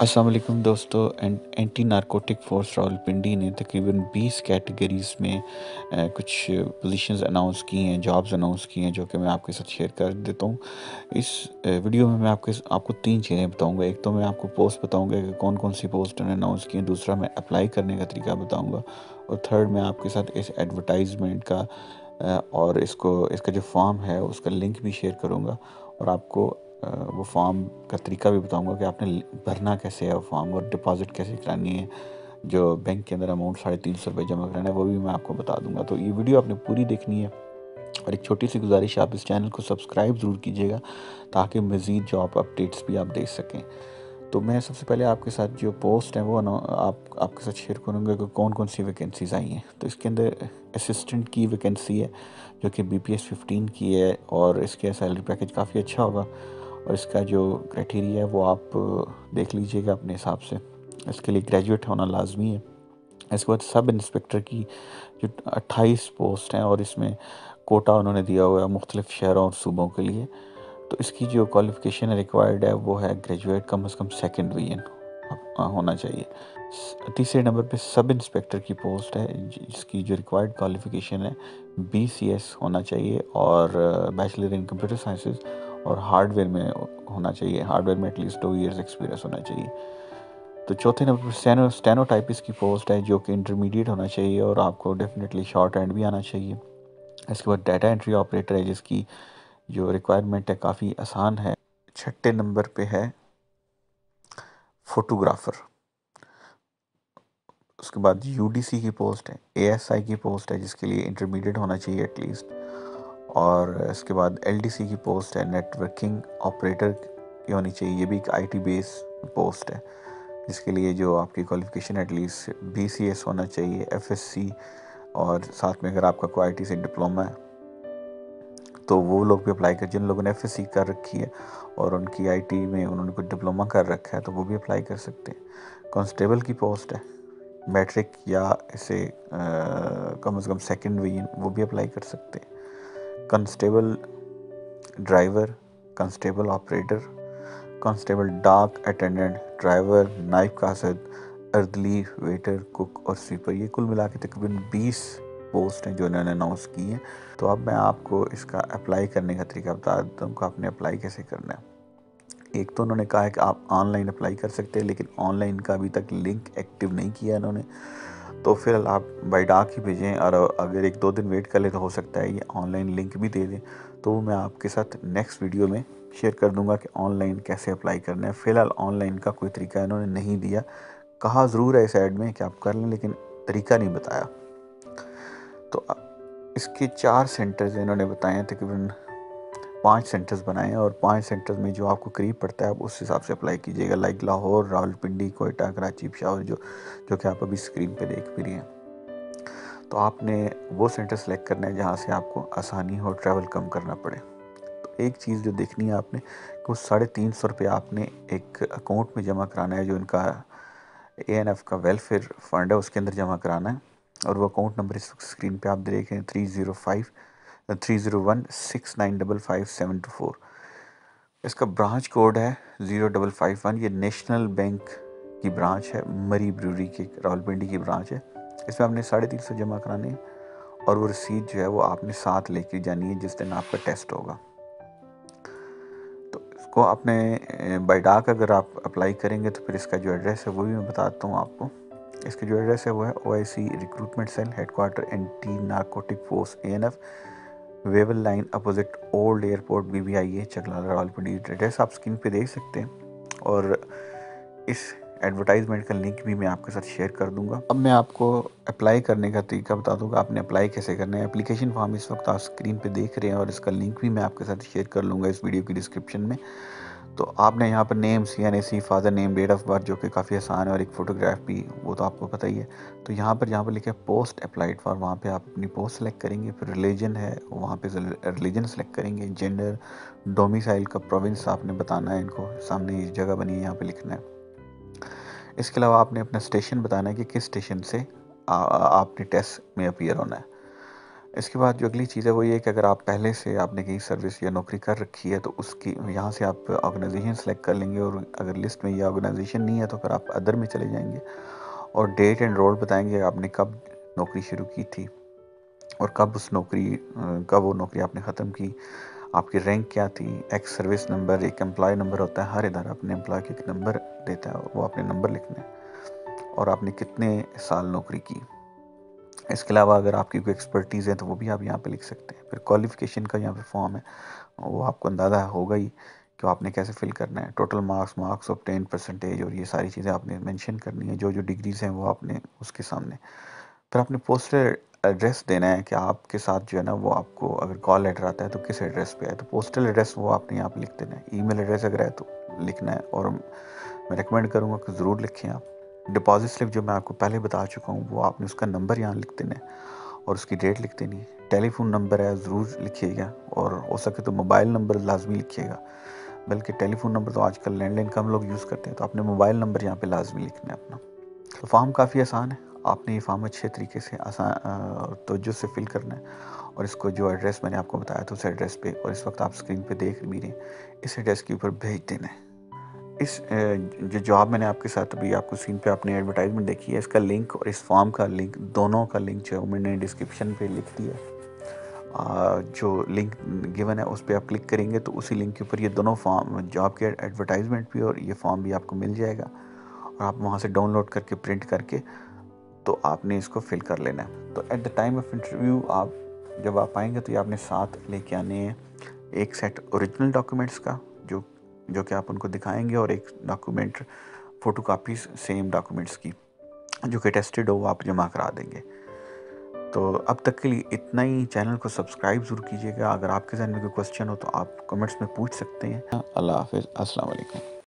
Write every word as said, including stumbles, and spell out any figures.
अस्सलाम वालेकुम दोस्तों। एंटी नारकोटिक फोर्स रावलपिंडी ने तकरीबन बीस कैटेगरीज़ में आ, कुछ पोजीशंस अनाउंस की हैं, जॉब्स अनाउंस की हैं, जो कि मैं आपके साथ शेयर कर देता हूँ। इस वीडियो में मैं आपके आपको तीन चीज़ें बताऊँगा। एक तो मैं आपको पोस्ट बताऊँगा कि कौन कौन सी पोस्ट उन्होंने अनाउंस की हैं, दूसरा मैं अप्लाई करने का तरीका बताऊँगा, और थर्ड मैं आपके साथ इस एडवर्टाइजमेंट का आ, और इसको इसका जो फॉर्म है उसका लिंक भी शेयर करूँगा, और आपको वो फॉर्म का तरीका भी बताऊंगा कि आपने भरना कैसे है वो फॉर्म, और डिपॉजिट कैसे करानी है, जो बैंक के अंदर अमाउंट साढ़े तीन सौ रुपये जमा कराना है वो भी मैं आपको बता दूंगा। तो ये वीडियो आपने पूरी देखनी है, और एक छोटी सी गुजारिश, आप इस चैनल को सब्सक्राइब ज़रूर कीजिएगा ताकि मज़ीद जॉब अपडेट्स भी आप देख सकें। तो मैं सबसे पहले आपके साथ जो पोस्ट हैं वो आप आपके साथ शेयर करूँगा कि कौन कौन सी वैकेंसीज़ आई हैं। तो इसके अंदर असिस्टेंट की वैकेंसी है जो कि बी पी एस फिफ्टीन की है, और इसके सैलरी पैकेज काफ़ी अच्छा होगा, और इसका जो क्राइटेरिया है वो आप देख लीजिएगा अपने हिसाब से। इसके लिए ग्रेजुएट होना लाजमी है। इसके बाद सब इंस्पेक्टर की जो अट्ठाईस पोस्ट हैं, और इसमें कोटा उन्होंने दिया हुआ है मुख्तलिफ शहरों और सूबों के लिए। तो इसकी जो क्वालिफ़िकेशन रिक्वायर्ड है वो है ग्रेजुएट कम अज़ कम सेकेंड डिवीजन होना चाहिए। तीसरे नंबर पे सब इंस्पेक्टर की पोस्ट है जिसकी जो रिक्वायर्ड क्वालिफ़िकेशन है बी सी एस होना चाहिए, और बैचलर इन कंप्यूटर साइंसेज, और हार्डवेयर में होना चाहिए, हार्डवेयर में एटलीस्ट टू इयर्स एक्सपीरियंस होना चाहिए। तो चौथे नंबर पर स्टेनो स्टेनोटाइपिस्ट की पोस्ट है जो कि इंटरमीडिएट होना चाहिए, और आपको डेफिनेटली शॉर्ट हैंड भी आना चाहिए। इसके बाद डाटा एंट्री ऑपरेटर है जिसकी जो रिक्वायरमेंट है काफ़ी आसान है। छठे नंबर पे है फोटोग्राफ़र, उसके बाद यू डी सी की पोस्ट है, ए एस आई की पोस्ट है जिसके लिए इंटरमीडिएट होना चाहिए एटलीस्ट, और इसके बाद एल डी सी की पोस्ट है नेटवर्किंग ऑपरेटर की होनी चाहिए, ये भी एक आई टी बेस पोस्ट है जिसके लिए जो आपकी qualification at least B C S होना चाहिए, एफ एस सी, और साथ में अगर आपका कोई आई टी से डिप्लोमा है तो वो लोग भी अप्लाई कर, जिन लोगों ने एफ एस सी कर रखी है और उनकी आई टी में उन्होंने कुछ डिप्लोमा कर रखा है तो वो भी अप्लाई कर सकते हैं। कॉन्स्टेबल की पोस्ट है, मैट्रिक या इसे कम अज़ कम सेकेंड डिवीजन, वो भी अप्लाई कर सकते हैं। Constable driver, constable operator, constable डाक अटेंडेंट, ड्राइवर, नाइब कासद, अर्दली, वेटर, कुक और स्वीपर, ये कुल मिला के तकरीबन बीस पोस्ट हैं जो इन्होंने अनाउंस की हैं। तो अब मैं आपको इसका अप्लाई करने का तरीका बता देता हूँ कि आपने अप्लाई कैसे करना है। एक तो उन्होंने कहा है कि आप ऑनलाइन अप्लाई कर सकते हैं, लेकिन ऑनलाइन का अभी तक लिंक एक्टिव नहीं किया इन्होंने, तो फिर आप बाई डाक ही भेजें, और अगर एक दो दिन वेट कर ले तो हो सकता है ये ऑनलाइन लिंक भी दे दें। तो वो मैं आपके साथ नेक्स्ट वीडियो में शेयर कर दूंगा कि ऑनलाइन कैसे अप्लाई करना है। फ़िलहाल ऑनलाइन का कोई तरीका इन्होंने नहीं दिया, कहा ज़रूर है इस ऐड में कि आप कर लें, लेकिन तरीका नहीं बताया। तो इसके चार सेंटर्स इन्होंने बताए, तकरीबन पाँच सेंटर्स बनाए हैं, और पाँच सेंटर्स में जो आपको करीब पड़ता है आप उस हिसाब से अप्लाई कीजिएगा। लाइक लाहौर, रावलपिंडी, कोयटा, कराची, पेशावर, जो जो कि आप अभी स्क्रीन पे देख भी रहे हैं। तो आपने वो सेंटर सेलेक्ट करना है जहाँ से आपको आसानी हो, ट्रैवल कम करना पड़े। तो एक चीज़ जो देखनी है आपने कि साढ़े तीन सौ रुपये आपने एक अकाउंट में जमा कराना है, जो इनका ए एन एफ का वेलफेयर फंड है उसके अंदर जमा कराना है, और वो अकाउंट नंबर इस स्क्रीन पर आप देख रहे हैं three zero one six nine double five seven two four. इसका ब्रांच कोड है ज़ीरो डबल फाइव वन। ये नेशनल बैंक की ब्रांच है, मरी ब्रूरी की रावलपिंडी की ब्रांच है। इसमें आपने साढ़े तीन सौ जमा कराने हैं, और वो रसीद जो है वो आपने साथ लेके जानी है जिस दिन आपका टेस्ट होगा। तो इसको आपने बाई डाक अगर आप अप्लाई करेंगे तो फिर इसका जो एड्रेस है वो भी मैं बताता हूँ आपको। इसका जो एड्रेस है वो है O I C recruitment cell, headquarter anti narcotic force A N F, Wavell line opposite old airport, B B I A, Chaklala, Rawalpindi. Address आप स्क्रीन पे देख सकते हैं, और इस एडवर्टाइजमेंट का लिंक भी मैं आपके साथ शेयर कर दूंगा। अब मैं आपको अप्लाई करने का तरीका बता दूंगा, आपने अप्लाई कैसे करना है। एप्लीकेशन फॉर्म इस वक्त आप स्क्रीन पे देख रहे हैं, और इसका लिंक भी मैं आपके साथ शेयर कर लूँगा इस वीडियो की डिस्क्रिप्शन में। तो आपने यहाँ पर name, C N A C, father name, date of birth, जो कि काफ़ी आसान है, और एक फ़ोटोग्राफ भी, वो तो आपको पता ही है। तो यहाँ पर जहाँ पर लिखा है पोस्ट अप्लाइड फॉर, वहाँ पे आप अपनी पोस्ट सेलेक्ट करेंगे। फिर रिलीजन है, वहाँ पे रिलीजन सेलेक्ट करेंगे। जेंडर, डोमिसाइल का प्रोविंस आपने बताना है इनको, सामने ये जगह बनी है यहाँ पर लिखना है। इसके अलावा आपने अपना स्टेशन बताना है कि किस स्टेशन से आ, आ, आपने टेस्ट में अपीयर होना है। इसके बाद जो अगली चीज़ है वो ये कि अगर आप पहले से आपने कहीं सर्विस या नौकरी कर रखी है तो उसकी यहाँ से आप ऑर्गेनाइजेशन सेलेक्ट कर लेंगे, और अगर लिस्ट में ये ऑर्गेनाइजेशन नहीं है तो फिर आप अदर में चले जाएंगे और डेट एंड रोल बताएंगे आपने कब नौकरी शुरू की थी और कब उस नौकरी कब वो नौकरी आपने ख़त्म की, आपकी रैंक क्या थी, एक्स सर्विस नंबर, एक एम्प्लॉय नंबर होता है, हर इधर अपने एम्प्लॉय के एक नंबर देता है, वो आपने नंबर लिखना है, और आपने कितने साल नौकरी की। इसके अलावा अगर आपकी कोई एक्सपर्टीज़ है तो वो भी आप यहाँ पे लिख सकते हैं। फिर क्वालिफ़िकेशन का यहाँ पे फॉर्म है, वो आपको अंदाज़ा होगा ही कि आपने कैसे फिल करना है। Total marks, marks obtain, percentage और ये सारी चीज़ें आपने मेंशन करनी है, जो जो डिग्रीज़ हैं वो आपने उसके सामने। फिर आपने पोस्टल एड्रेस देना है कि आपके साथ जो है ना वो आपको अगर कॉल लेटर आता है तो किस एड्रेस पे है, तो पोस्टल एड्रेस वो आपने यहाँ पे लिख देना है। ईमेल एड्रेस अगर है तो लिखना है, और मैं रिकमेंड करूँगा कि ज़रूर लिखें आप। डिपॉजिट स्लिप जो मैं आपको पहले बता चुका हूँ वो आपने उसका नंबर यहाँ लिख देना है और उसकी डेट लिख देनी है। टेलीफोन नंबर है ज़रूर लिखिएगा, और हो सके तो मोबाइल नंबर लाजमी लिखिएगा, बल्कि टेलीफोन नंबर तो आजकल लैंडलाइन कम लोग यूज़ करते हैं, तो आपने मोबाइल नंबर यहाँ पे लाजमी लिखना है अपना। तो फॉर्म काफ़ी आसान है, आपने ये फॉर्म अच्छे तरीके से आसान तवज्जो से फिल करना है, और इसको जो एड्रेस मैंने आपको बताया था उस एड्रेस पे, और इस वक्त आप स्क्रीन पे देख भी रहे हैं, इस एड्रेस के ऊपर भेज देना है। इस जो जॉब मैंने आपके साथ अभी आपको स्क्रीन पे आपने एडवर्टाइजमेंट देखी है, इसका लिंक और इस फॉर्म का लिंक, दोनों का लिंक जो मैंने डिस्क्रिप्शन पर लिख दिया है, जो लिंक गिवन है उस पर आप क्लिक करेंगे तो उसी लिंक के ऊपर ये दोनों फॉर्म, जॉब के एडवर्टाइजमेंट भी और ये फॉर्म भी आपको मिल जाएगा, और आप वहाँ से डाउनलोड करके प्रिंट करके तो आपने इसको फिल कर लेना है। तो at the time of interview आप जब आप आएंगे तो ये आपने साथ लेके आने हैं एक सेट ओरिजिनल डॉक्यूमेंट्स का, जो जो कि आप उनको दिखाएंगे, और एक document photo copy same documents की जो कि टेस्टेड हो, आप जमा करा देंगे। तो अब तक के लिए इतना ही। चैनल को सब्सक्राइब ज़रूर कीजिएगा। अगर आपके जहन में कोई क्वेश्चन हो तो आप कमेंट्स में पूछ सकते हैं। अल्लाह हाफ़िज़, अस्सलाम वालेकुम।